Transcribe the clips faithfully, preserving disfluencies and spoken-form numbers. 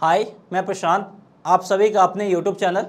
हाय, मैं प्रशांत, आप सभी का अपने YouTube channel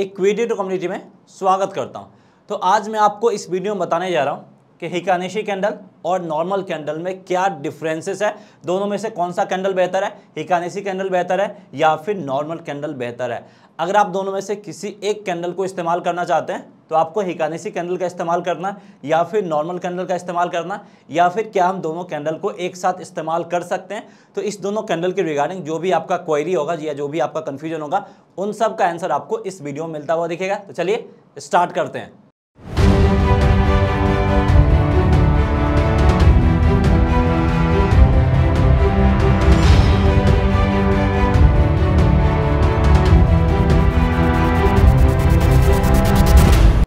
equity to community में स्वागत करता हूं। तो आज मैं आपको इस वीडियो में बताने जा रहा हूं कि हिकानेशी कैंडल और नॉर्मल कैंडल में क्या डिफरेंसेस है, दोनों में से कौन सा कैंडल बेहतर है, हिकानेशी कैंडल बेहतर है या फिर नॉर्मल कैंडल बेहतर है। अगर आप दोनों में से किसी एक कैंडल को इस्तेमाल करना चाहते हैं तो आपको हिकानेशी कैंडल का इस्तेमाल करना या फिर नॉर्मल कैंडल का इस्तेमाल करना, या फिर क्या हम दोनों कैंडल को एक साथ इस्तेमाल कर सकते हैं। तो इस दोनों कैंडल के रिगार्डिंग जो भी आपका क्वेरी होगा या जो भी आपका कन्फ्यूजन होगा, उन सब का आंसर आपको इस वीडियो में मिलता हुआ दिखेगा। तो चलिए स्टार्ट करते हैं।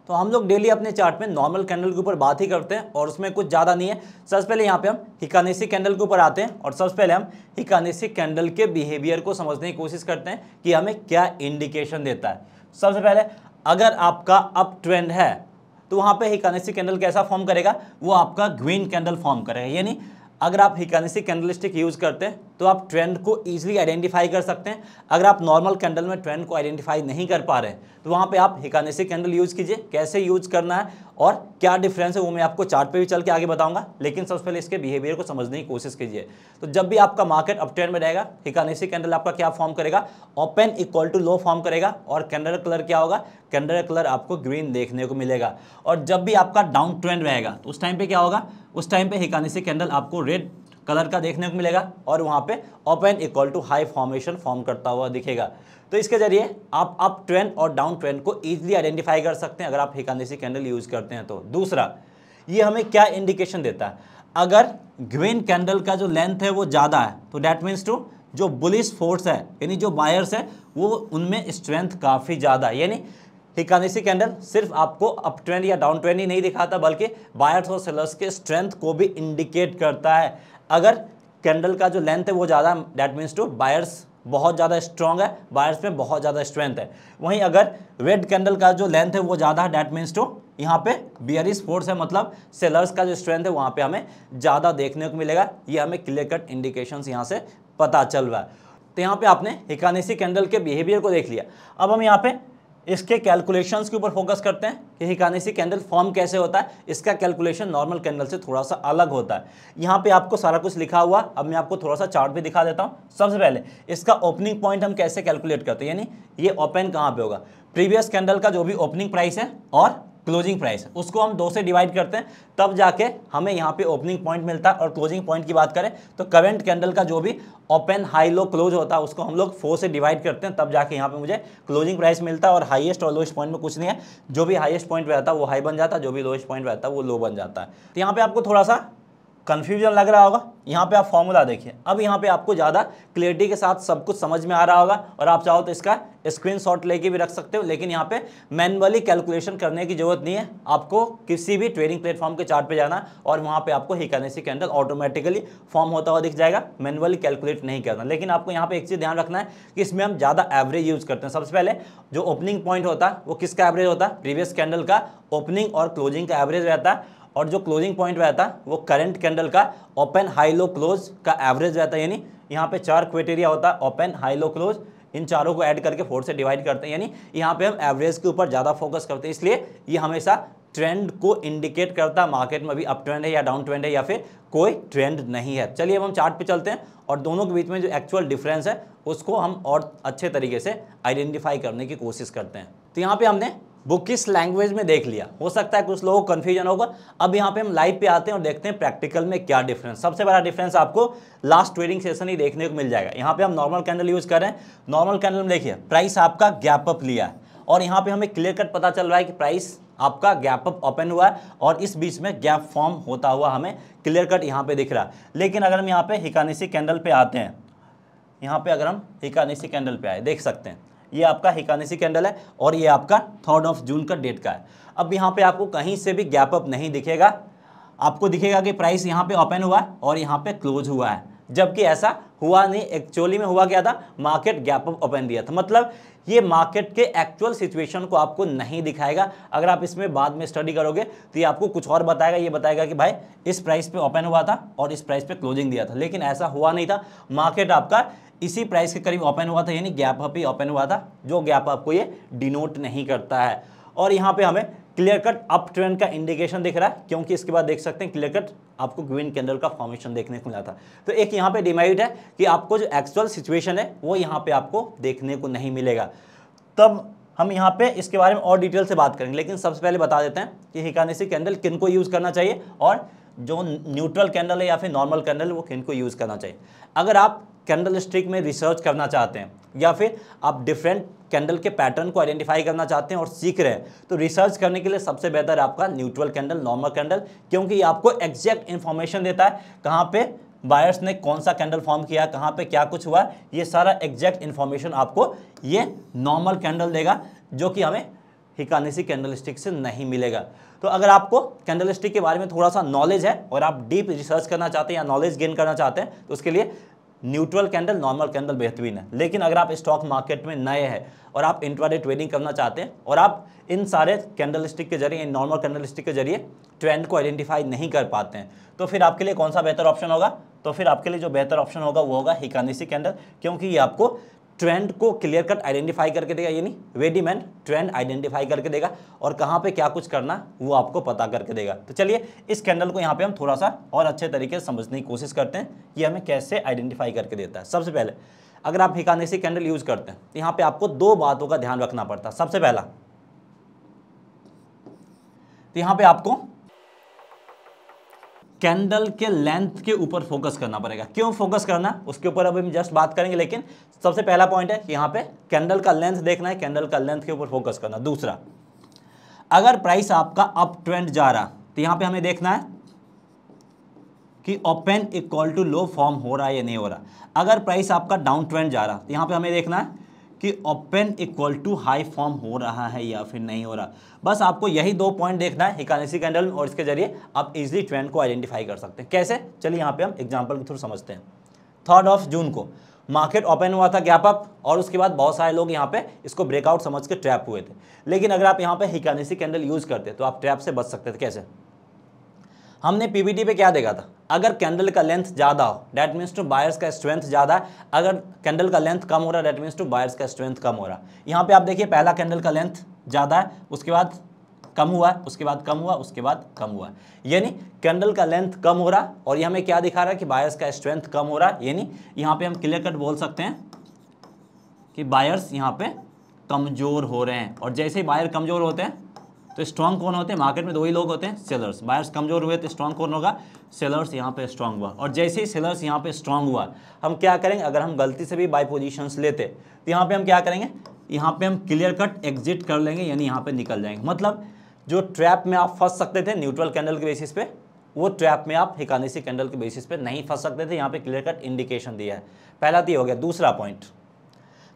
तो हम लोग डेली अपने चार्ट में नॉर्मल कैंडल के ऊपर बात ही करते हैं और उसमें कुछ ज़्यादा नहीं है। सबसे पहले यहाँ पे हम हिकानेशी कैंडल के ऊपर आते हैं और सबसे पहले हम हिकानेशी कैंडल के बिहेवियर को समझने की कोशिश करते हैं कि हमें क्या इंडिकेशन देता है। सबसे पहले अगर आपका अप ट्रेंड है तो वहाँ पे हिकानेशी कैंडल कैसा फॉर्म करेगा, वो आपका ग्रीन कैंडल फॉर्म करेगा। यानी अगर आप हिकानेशी कैंडल स्टिक यूज़ करते हैं तो आप ट्रेंड को ईजिली आइडेंटिफाई कर सकते हैं। अगर आप नॉर्मल कैंडल में ट्रेंड को आइडेंटिफाई नहीं कर पा रहे हैं तो वहाँ पे आप हिकानेशी कैंडल यूज़ कीजिए। कैसे यूज़ करना है और क्या डिफरेंस है वो मैं आपको चार्ट पे भी चल के आगे बताऊंगा, लेकिन सबसे पहले इसके बिहेवियर को समझने की कोशिश कीजिए। तो जब भी आपका मार्केट अप ट्रेंड में रहेगा, हिकानेशी कैंडल आपका क्या फॉर्म करेगा, open equal to low form करेगा और कैंडल कलर क्या होगा, कैंडल कलर आपको ग्रीन देखने को मिलेगा। और जब भी आपका डाउन ट्रेंड रहेगा तो उस टाइम पर क्या होगा, उस टाइम पर हिकानेशी कैंडल आपको रेड कलर का देखने को मिलेगा और वहाँ पे open equal to high formation form करता हुआ दिखेगा। तो इसके जरिए आप अप ट्रेंड और डाउन ट्रेंड को ईजिली आइडेंटिफाई कर सकते हैं अगर आप हिकानेशी कैंडल यूज़ करते हैं। तो दूसरा, ये हमें क्या इंडिकेशन देता है, अगर ग्रीन कैंडल का जो लेंथ है वो ज़्यादा है तो डैट मीन्स टू जो बुलिश फोर्स है यानी जो बायर्स है वो उनमें स्ट्रेंथ काफ़ी ज़्यादा है। यानी हिकानेशी कैंडल सिर्फ आपको अप ट्रेंड या डाउन ट्रेंड ही नहीं दिखाता बल्कि बायर्स और सेलर्स के स्ट्रेंथ को भी इंडिकेट करता है। अगर कैंडल का जो लेंथ है वो ज़्यादा, डैट मीन्स टू बायर्स बहुत ज़्यादा स्ट्रॉन्ग है, बायर्स में बहुत ज़्यादा स्ट्रेंथ है। वहीं अगर रेड कैंडल का जो लेंथ है वो ज़्यादा है, डैट मीन्स टू यहाँ पे बियरिश फोर्स है, मतलब सेलर्स का जो स्ट्रेंथ है वहाँ पे हमें ज़्यादा देखने को मिलेगा। ये हमें क्लियर कट इंडिकेशंस यहाँ से पता चल रहा है। तो यहाँ पर आपने हिकानेशी कैंडल के बिहेवियर को देख लिया। अब हम यहाँ पर इसके कैलकुलेशंस के ऊपर फोकस करते हैं कि हिकानेशी कैंडल फॉर्म कैसे होता है। इसका कैलकुलेशन नॉर्मल कैंडल से थोड़ा सा अलग होता है। यहाँ पे आपको सारा कुछ लिखा हुआ, अब मैं आपको थोड़ा सा चार्ट भी दिखा देता हूँ। सबसे पहले इसका ओपनिंग पॉइंट हम कैसे कैलकुलेट करते हैं, यानी ये ओपन कहाँ पे होगा, प्रीवियस कैंडल का जो भी ओपनिंग प्राइस है और क्लोजिंग प्राइस है उसको हम दो से डिवाइड करते हैं, तब जाके हमें यहाँ पे ओपनिंग पॉइंट मिलता है। और क्लोजिंग पॉइंट की बात करें तो करंट कैंडल का जो भी ओपन हाई लो क्लोज होता है उसको हम लोग फोर से डिवाइड करते हैं, तब जाके यहाँ पे मुझे क्लोजिंग प्राइस मिलता है। और हाईएस्ट और लोएस्ट पॉइंट में कुछ नहीं है, जो भी हाईएस्ट पॉइंट रहता है वो हाई बन जाता है, जो भी लोएस्ट पॉइंट रहता है वो लो बन जाता है। तो यहाँ पर आपको थोड़ा सा कन्फ्यूजन लग रहा होगा, यहाँ पे आप फॉर्मूला देखिए। अब यहाँ पे आपको ज़्यादा क्लियरिटी के साथ सब कुछ समझ में आ रहा होगा और आप चाहो तो इसका स्क्रीनशॉट लेके भी रख सकते हो, लेकिन यहाँ पे मैन्युअली कैलकुलेशन करने की जरूरत नहीं है। आपको किसी भी ट्रेडिंग प्लेटफॉर्म के चार्ट पे जाना और वहाँ पे आपको हिकानेशी कैंडल ऑटोमेटिकली फॉर्म होता हुआ दिख जाएगा, मैन्युअली कैलकुलेट नहीं करना। लेकिन आपको यहाँ पर एक चीज़ ध्यान रखना है कि इसमें हम ज़्यादा एवरेज यूज़ करते हैं। सबसे पहले जो ओपनिंग पॉइंट होता है वो किसका एवरेज होता है, प्रीवियस कैंडल का ओपनिंग और क्लोजिंग का एवरेज रहता है। और जो क्लोजिंग पॉइंट रहता है वो करंट कैंडल का ओपन हाई लो क्लोज का एवरेज रहता है। यानी यहाँ पे चार क्राइटेरिया होता है, ओपन हाई लो क्लोज, इन चारों को ऐड करके फोर से डिवाइड करते हैं। यानी यहाँ पे हम एवरेज के ऊपर ज़्यादा फोकस करते हैं, इसलिए ये हमेशा ट्रेंड को इंडिकेट करता है। मार्केट में भी अप ट्रेंड है या डाउन ट्रेंड है या फिर कोई ट्रेंड नहीं है। चलिए अब हम चार्ट पे चलते हैं और दोनों के बीच में जो एक्चुअल डिफरेंस है उसको हम और अच्छे तरीके से आइडेंटिफाई करने की कोशिश करते हैं। तो यहाँ पर हमने बुकिश लैंग्वेज में देख लिया, हो सकता है कुछ लोगों को कन्फ्यूजन होगा। अब यहाँ पे हम लाइव पे आते हैं और देखते हैं प्रैक्टिकल में क्या डिफरेंस। सबसे बड़ा डिफरेंस आपको लास्ट ट्रेडिंग सेशन ही देखने को मिल जाएगा। यहाँ पे हम नॉर्मल कैंडल यूज़ कर रहे हैं, नॉर्मल कैंडल में देखिए प्राइस आपका गैप अप लिया है और यहाँ पे हमें क्लियर कट पता चल रहा है कि प्राइस आपका गैप अप ओपन हुआ है और इस बीच में गैप फॉर्म होता हुआ हमें क्लियर कट यहाँ पर दिख रहा है। लेकिन अगर हम यहाँ पर हिकानेशी कैंडल पर आते हैं, यहाँ पर अगर हम हिकानेशी कैंडल पर आए, देख सकते हैं ये आपका हिकानेशी कैंडल है और ये आपका थर्ड ऑफ जून का डेट का है। अब यहाँ पे आपको कहीं से भी गैप अप नहीं दिखेगा, आपको दिखेगा कि प्राइस यहाँ पे ओपन हुआ है और यहाँ पे क्लोज हुआ है, जबकि ऐसा हुआ नहीं। एक्चुअली में हुआ क्या था, मार्केट गैप अप ओपन दिया था, मतलब ये मार्केट के एक्चुअल सिचुएशन को आपको नहीं दिखाएगा। अगर आप इसमें बाद में स्टडी करोगे तो ये आपको कुछ और बताएगा, ये बताएगा कि भाई इस प्राइस पे ओपन हुआ था और इस प्राइस पे क्लोजिंग दिया था, लेकिन ऐसा हुआ नहीं था। मार्केट आपका इसी प्राइस के करीब ओपन हुआ था, यानी गैप अप ही ओपन हुआ था, जो गैप अप को ये डिनोट नहीं करता है। और यहाँ पे हमें क्लियर कट अप ट्रेंड का इंडिकेशन दिख रहा है, क्योंकि इसके बाद देख सकते हैं क्लियर कट आपको ग्रीन कैंडल का फॉर्मेशन देखने को मिला था। तो एक यहाँ पे डिमेरिट है कि आपको जो एक्चुअल सिचुएशन है वो यहाँ पे आपको देखने को नहीं मिलेगा। तब हम यहाँ पे इसके बारे में और डिटेल से बात करेंगे, लेकिन सबसे पहले बता देते हैं कि हिकानेशी कैंडल किन को यूज़ करना चाहिए और जो न्यूट्रल कैंडल है या फिर नॉर्मल कैंडल वो किन को यूज़ करना चाहिए। अगर आप कैंडल स्टिक में रिसर्च करना चाहते हैं या फिर आप डिफरेंट कैंडल के पैटर्न को आइडेंटिफाई करना चाहते हैं और सीख रहे हैं, तो रिसर्च करने के लिए सबसे बेहतर आपका न्यूट्रल कैंडल, नॉर्मल कैंडल, क्योंकि ये आपको एग्जैक्ट इन्फॉर्मेशन देता है कहाँ पे बायर्स ने कौन सा कैंडल फॉर्म किया, कहाँ पे क्या कुछ हुआ, ये सारा एग्जैक्ट इन्फॉर्मेशन आपको ये नॉर्मल कैंडल देगा, जो कि हमें हिकानेशी कैंडल स्टिक से नहीं मिलेगा। तो अगर आपको कैंडल स्टिक के बारे में थोड़ा सा नॉलेज है और आप डीप रिसर्च करना चाहते हैं या नॉलेज गेन करना चाहते हैं, तो उसके लिए न्यूट्रल कैंडल, नॉर्मल कैंडल बेहतरीन है। लेकिन अगर आप स्टॉक मार्केट में नए हैं और आप इंट्राडे ट्रेडिंग करना चाहते हैं और आप इन सारे कैंडल स्टिक के जरिए, इन नॉर्मल कैंडल स्टिक के जरिए ट्रेंड को आइडेंटिफाई नहीं कर पाते हैं, तो फिर आपके लिए कौन सा बेहतर ऑप्शन होगा? तो फिर आपके लिए जो बेहतर ऑप्शन होगा वो होगा हिकानेशी कैंडल, क्योंकि ये आपको ट्रेंड को क्लियर कट आइडेंटिफाई करके देगा, यानी रेडीमेड ट्रेंड आइडेंटिफाई करके देगा और कहाँ पे क्या कुछ करना वो आपको पता करके देगा। तो चलिए इस कैंडल को यहाँ पे हम थोड़ा सा और अच्छे तरीके से समझने की कोशिश करते हैं कि हमें कैसे आइडेंटिफाई करके देता है। सबसे पहले अगर आप हिकानेशी कैंडल यूज़ करते हैं तो यहाँ पर आपको दो बातों का ध्यान रखना पड़ता है। सबसे पहला तो यहाँ पर आपको कैंडल के लेंथ के ऊपर फोकस करना पड़ेगा। क्यों फोकस करना, उसके ऊपर अभी हम जस्ट बात करेंगे, लेकिन सबसे पहला पॉइंट है कि यहाँ पे कैंडल का लेंथ देखना है, कैंडल का लेंथ के ऊपर फोकस करना। दूसरा, अगर प्राइस आपका अप ट्रेंड जा रहा तो यहाँ पे हमें देखना है कि open equal to low form हो रहा है या नहीं हो रहा। अगर प्राइस आपका डाउन ट्रेंड जा रहा तो यहाँ पर हमें देखना है कि open equal to high form हो रहा है या फिर नहीं हो रहा। बस आपको यही दो पॉइंट देखना है हिकानेशी कैंडल, और इसके जरिए आप इजीली ट्रेंड को आइडेंटिफाई कर सकते हैं। कैसे, चलिए यहाँ पे हम एग्जांपल के थ्रू समझते हैं। थर्ड ऑफ जून को मार्केट ओपन हुआ था गैप अप, और उसके बाद बहुत सारे लोग यहाँ पे इसको ब्रेकआउट समझ के ट्रैप हुए थे। लेकिन अगर आप यहाँ पे हिकानेशी कैंडल यूज़ करते तो आप ट्रैप से बच सकते थे। कैसे, हमने पीवीटी पे क्या देखा था? अगर कैंडल का लेंथ ज़्यादा हो डैट मीन्स टू बायर्स का स्ट्रेंथ ज़्यादा है, अगर कैंडल का लेंथ कम हो रहा है डैट मीन्स टू बायर्स का स्ट्रेंथ कम हो रहा है। यहाँ पे आप देखिए, पहला कैंडल का लेंथ ज़्यादा है, उसके बाद कम हुआ, उसके बाद कम हुआ, उसके बाद कम हुआ, यानी कैंडल का लेंथ कम हो रहा, और ये हमें क्या दिखा रहा है कि बायर्स का स्ट्रेंथ कम हो रहा है, यानी यहाँ पर हम क्लियर कट बोल सकते हैं कि बायर्स यहाँ पर कमज़ोर हो रहे हैं। और जैसे ही बायर कमज़ोर होते हैं तो स्ट्रॉन्ग कौन होते हैं? मार्केट में दो ही लोग होते हैं, सेलर्स। बायर्स कमजोर हुए तो स्ट्रॉन्ग कौन होगा? सेलर्स। यहाँ पे स्ट्रॉन्ग हुआ, और जैसे ही सेलर्स यहाँ पे स्ट्रॉन्ग हुआ, हम क्या करेंगे? अगर हम गलती से भी बाय पोजीशंस लेते तो यहाँ पे हम क्या करेंगे? यहाँ पे हम क्लियर कट एग्जिट कर लेंगे, यानी यहाँ पे निकल जाएंगे। मतलब जो ट्रैप में आप फंस सकते थे न्यूट्रल कैंडल के बेसिस पे, वो ट्रैप में आप हिकानेशी कैंडल के बेसिस पे नहीं फंस सकते थे। यहाँ पे क्लियर कट इंडिकेशन दिया है। पहला तो ये हो गया। दूसरा पॉइंट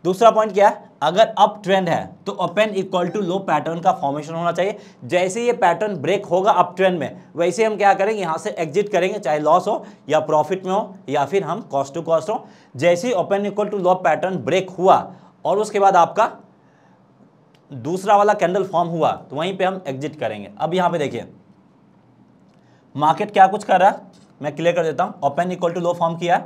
दूसरा पॉइंट क्या है? अगर अप ट्रेंड है तो open equal to low pattern का फॉर्मेशन होना चाहिए। जैसे ये पैटर्न ब्रेक होगा अप ट्रेंड में, वैसे हम क्या करेंगे? यहाँ से एग्जिट करेंगे, चाहे लॉस हो या प्रॉफिट में हो या फिर हम कॉस्ट टू कॉस्ट हो। जैसे ही open equal to low pattern break हुआ और उसके बाद आपका दूसरा वाला कैंडल फॉर्म हुआ तो वहीं पर हम एग्जिट करेंगे। अब यहाँ पर देखिए मार्केट क्या कुछ कर रहा है, मैं क्लियर कर देता हूँ। Open equal to low form किया,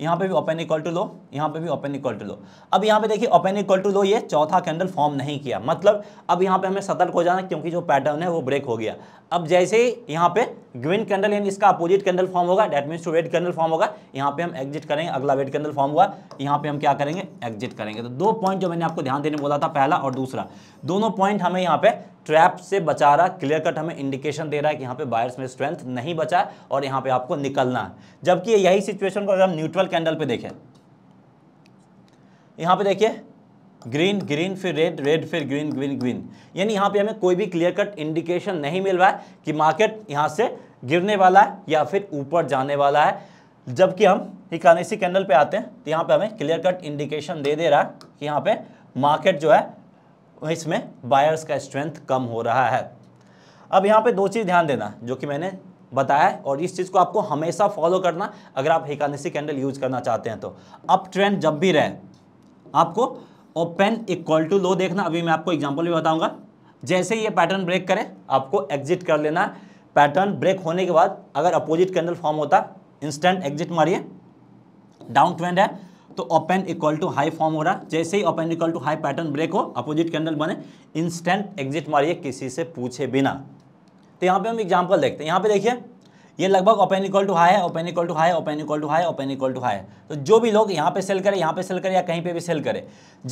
यहाँ पे भी ओपन इक्वल टू लो, यहाँ पे भी ओपन इक्वल टू लो। अब यहाँ पे देखिए ओपन इक्वल टू लो, ये चौथा कैंडल फॉर्म नहीं किया, मतलब अब यहाँ पे हमें सतर्क हो जाना, क्योंकि जो पैटर्न है वो ब्रेक हो गया। अब जैसे ही यहाँ पे ग्रीन कैंडल यानी इसका अपोजिट कैंडल फॉर्म होगा that means to red candle form होगा, यहाँ पे हम एग्जिट करेंगे। अगला रेड कैंडल फॉर्म हुआ, यहाँ पे हम क्या करेंगे? एग्जिट करेंगे। तो दो पॉइंट जो मैंने आपको ध्यान देने बोला था, पहला और दूसरा, दोनों पॉइंट हमें यहाँ पे ट्रैप से बचा रहा, क्लियर कट हमें इंडिकेशन दे रहा है कि यहाँ पे बायर्स में स्ट्रेंथ नहीं बचा और यहाँ पे आपको निकलना है। जबकि यही सिचुएशन को अगर हम न्यूट्रल कैंडल पे देखें, यहाँ पे देखिए ग्रीन ग्रीन फिर रेड रेड फिर ग्रीन ग्रीन ग्रीन, यानी यहाँ पे हमें कोई भी क्लियर कट इंडिकेशन नहीं मिल रहा है कि मार्केट यहाँ से गिरने वाला है या फिर ऊपर जाने वाला है। जबकि हम हिकानेशी कैंडल पे आते हैं तो यहाँ पे हमें क्लियर कट इंडिकेशन दे दे रहा है कि यहाँ पे मार्केट जो है इसमें बायर्स का स्ट्रेंथ कम हो रहा है। अब यहाँ पे दो चीज़ ध्यान देना जो कि मैंने बताया, और इस चीज़ को आपको हमेशा फॉलो करना अगर आप हिकानेशी कैंडल यूज़ करना चाहते हैं। तो अप ट्रेंड जब भी रहे आपको ओपन इक्वल टू लो देखना। अभी मैं आपको एग्जांपल भी बताऊंगा। जैसे ये पैटर्न ब्रेक करे आपको एग्जिट कर लेना। पैटर्न ब्रेक होने के बाद अगर अपोजिट कैंडल फॉर्म होता इंस्टेंट एग्जिट मारिए। डाउन ट्रेंड है तो open equal to high form हो रहा है। जैसे ही open equal to high pattern break हो, अपोजिट कैंडल बने, इंस्टेंट एग्जिट मारिए किसी से पूछे बिना। तो यहाँ पे हम एग्जांपल देखते हैं। यहाँ पे देखिए ये लगभग ओपन इक्वल टू हाई है, open equal to high, open equal to high, open equal to high. तो जो भी लोग यहाँ पे सेल करें, यहाँ पे सेल करें या कहीं पे भी सेल करें,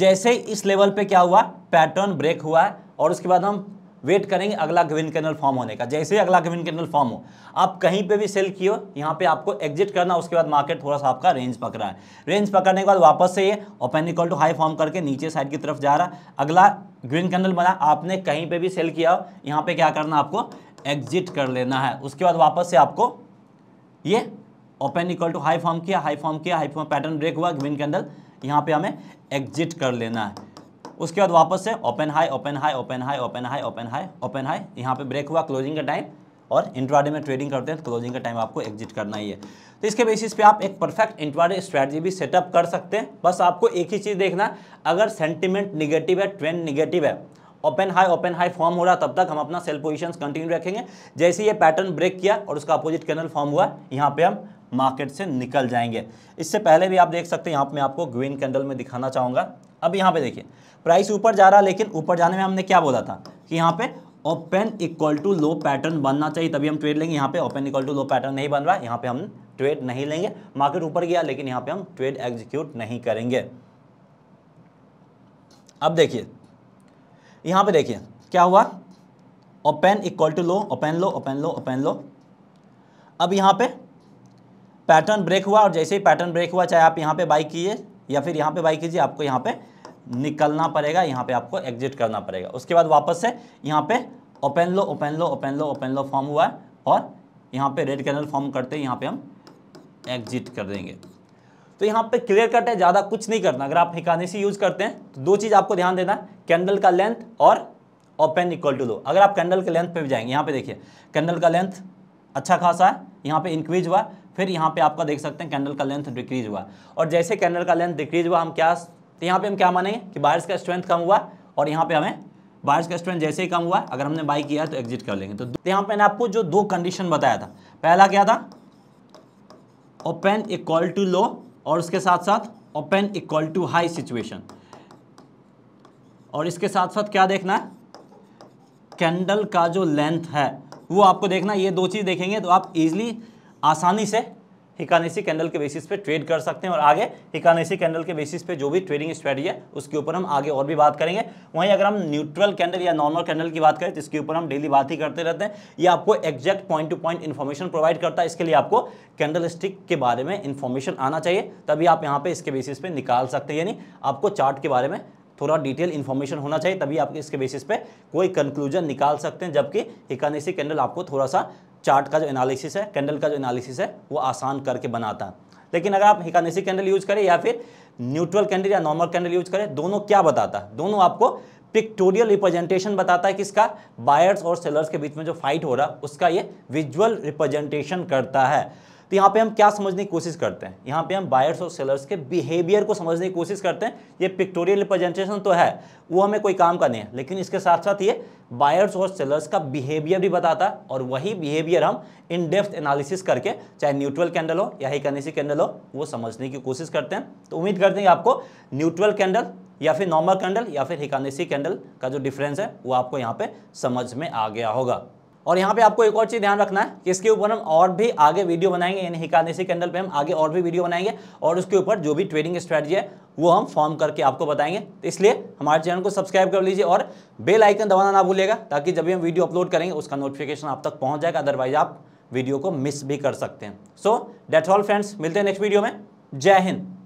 जैसे इस लेवल पे क्या हुआ, पैटर्न ब्रेक हुआ है और उसके बाद हम वेट करेंगे अगला ग्रीन कैंडल फॉर्म होने का। जैसे ही अगला ग्रीन कैंडल फॉर्म हो, आप कहीं पे भी सेल किए हो, यहाँ पे आपको एग्जिट करना। उसके बाद मार्केट थोड़ा सा आपका रेंज पकड़ा है, रेंज पकड़ने के बाद वापस से ये open equal to high form करके नीचे साइड की तरफ जा रहा है। अगला ग्रीन कैंडल बना, आपने कहीं पे भी सेल किया हो, यहाँ पे क्या करना, आपको एग्जिट कर लेना है। उसके बाद वापस से आपको ये open equal to high form किया, हाई फॉर्म किया, हाई फॉर्म पैटर्न ब्रेक हुआ, ग्रीन कैंडल, यहाँ पे हमें एग्जिट कर लेना है। उसके बाद वापस से open high, open high, open high, open high, open high, open high, यहाँ पे ब्रेक हुआ क्लोजिंग का टाइम, और इंट्राडे में ट्रेडिंग करते हैं तो क्लोजिंग का टाइम आपको एग्जिट करना ही है। तो इसके बेसिस पे आप एक परफेक्ट इंट्राडे स्ट्रैटेजी भी सेटअप कर सकते हैं। बस आपको एक ही चीज़ देखना है, अगर सेंटिमेंट निगेटिव है, ट्रेंड निगेटिव है, open high open high form हो रहा, तब तक हम अपना सेल पोजीशंस कंटिन्यू रखेंगे। जैसे ये पैटर्न ब्रेक किया और उसका अपोजिट कैंडल फॉर्म हुआ, यहाँ पे हम मार्केट से निकल जाएंगे। इससे पहले भी आप देख सकते हैं, यहाँ पे मैं आपको ग्रीन कैंडल में दिखाना चाहूँगा। अब यहाँ पे देखिए प्राइस ऊपर जा रहा, लेकिन ऊपर जाने में हमने क्या बोला था कि यहाँ पे open equal to low pattern बनना चाहिए तभी हम ट्रेड लेंगे। यहाँ पे open equal to low pattern नहीं बन रहा, यहाँ पे हम ट्रेड नहीं लेंगे। मार्केट ऊपर गया लेकिन यहाँ पे हम ट्रेड एग्जीक्यूट नहीं करेंगे। अब देखिए यहाँ पे देखिए क्या हुआ, open equal to low, open low, open low, open low. अब यहाँ पे पैटर्न ब्रेक हुआ और जैसे ही पैटर्न ब्रेक हुआ, चाहे आप यहाँ पे बाई कीजिए या फिर यहाँ पे बाई कीजिए, आपको यहाँ पे निकलना पड़ेगा, यहाँ पे आपको एग्जिट करना पड़ेगा। उसके बाद वापस से यहाँ पे open low, open low, open low, open low form हुआ है और यहाँ पे रेड कैंडल फॉर्म करते हैं, यहाँ पे हम एग्जिट कर देंगे। तो यहाँ पे क्लियर कट है, ज़्यादा कुछ नहीं करना। अगर आप हिकानेशी यूज़ करते हैं तो दो चीज़ आपको ध्यान देना, कैंडल का लेंथ और ओपन इक्वल टू लो। अगर आप कैंडल के लेंथ पे भी जाएंगे, यहाँ पे देखिए कैंडल का लेंथ अच्छा खासा है, यहाँ पे इंक्रीज हुआ, फिर यहाँ पे आपका देख सकते हैं कैंडल का लेंथ डिक्रीज हुआ। और जैसे कैंडल का लेंथ डिक्रीज हुआ, हम क्या, तो यहाँ पे हम क्या मानेंगे कि बायर्स का स्ट्रेंथ कम हुआ, और यहाँ पे हमें बायर्स का स्ट्रेंथ जैसे ही कम हुआ, अगर हमने बाई किया तो एग्जिट कर लेंगे। तो यहाँ पे मैंने आपको जो दो कंडीशन बताया था, पहला क्या था, ओपन इक्वल टू लो और उसके साथ साथ open equal to high situation, और इसके साथ साथ क्या देखना है, कैंडल का जो लेंथ है वो आपको देखना। ये दो चीज़ देखेंगे तो आप इजीली आसानी से हिकानेशी कैंडल के बेसिस पे ट्रेड कर सकते हैं, और आगे हिकानेशी कैंडल के बेसिस पे जो भी ट्रेडिंग स्ट्रेटजी है उसके ऊपर हम आगे और भी बात करेंगे। वहीं अगर हम न्यूट्रल कैंडल या नॉर्मल कैंडल की बात करें तो इसके ऊपर हम डेली बात ही करते रहते हैं। ये आपको exact point to point information provide करता है, इसके लिए आपको कैंडल स्टिक के बारे में इन्फॉर्मेशन आना चाहिए, तभी आप यहाँ पर इसके बेसिस पे निकाल सकते हैं। यानी आपको चार्ट के बारे में थोड़ा डिटेल इन्फॉर्मेशन होना चाहिए, तभी आप इसके बेसिस पे कोई कंक्लूजन निकाल सकते हैं। जबकि हिकानेशी कैंडल आपको थोड़ा सा चार्ट का जो एनालिसिस है, कैंडल का जो एनालिसिस है, वो आसान करके बनाता है। लेकिन अगर आप हिकानेशी कैंडल यूज करें या फिर न्यूट्रल कैंडल या नॉर्मल कैंडल यूज करें, दोनों क्या बताता है, दोनों आपको पिक्टोरियल रिप्रेजेंटेशन बताता है, किसका, बायर्स और सेलर्स के बीच में जो फाइट हो रहा है उसका ये विजुअल रिप्रेजेंटेशन करता है। तो यहाँ पे हम क्या समझने की कोशिश करते हैं, यहाँ पे हम बायर्स और सेलर्स के बिहेवियर को समझने की कोशिश करते हैं। ये पिक्टोरियल रिप्रेजेंटेशन तो है, वो हमें कोई काम का नहीं है, लेकिन इसके साथ साथ ये बायर्स और सेलर्स का बिहेवियर भी बताता है, और वही बिहेवियर हम इन डेप्थ एनालिसिस करके चाहे न्यूट्रल कैंडल हो या हिकानेशी कैंडल हो वो समझने की कोशिश करते हैं। तो उम्मीद करते हैं कि आपको न्यूट्रल कैंडल या फिर नॉर्मल कैंडल या फिर हिकानेशी कैंडल का जो डिफरेंस है वो आपको यहाँ पे समझ में आ गया होगा। और यहाँ पे आपको एक और चीज़ ध्यान रखना है कि इसके ऊपर हम और भी आगे वीडियो बनाएंगे, यानी हिकानेशी कैंडल पे हम आगे और भी वीडियो बनाएंगे और उसके ऊपर जो भी ट्रेडिंग स्ट्रेटजी है वो हम फॉर्म करके आपको बताएंगे। तो इसलिए हमारे चैनल को सब्सक्राइब कर लीजिए और बेल आइकन दबाना ना भूलिएगा, ताकि जब भी हम वीडियो अपलोड करेंगे उसका नोटिफिकेशन आप तक पहुँच जाएगा। अदरवाइज आप वीडियो को मिस भी कर सकते हैं। सो दैट्स ऑल फ्रेंड्स, मिलते हैं नेक्स्ट वीडियो में। जय हिंद।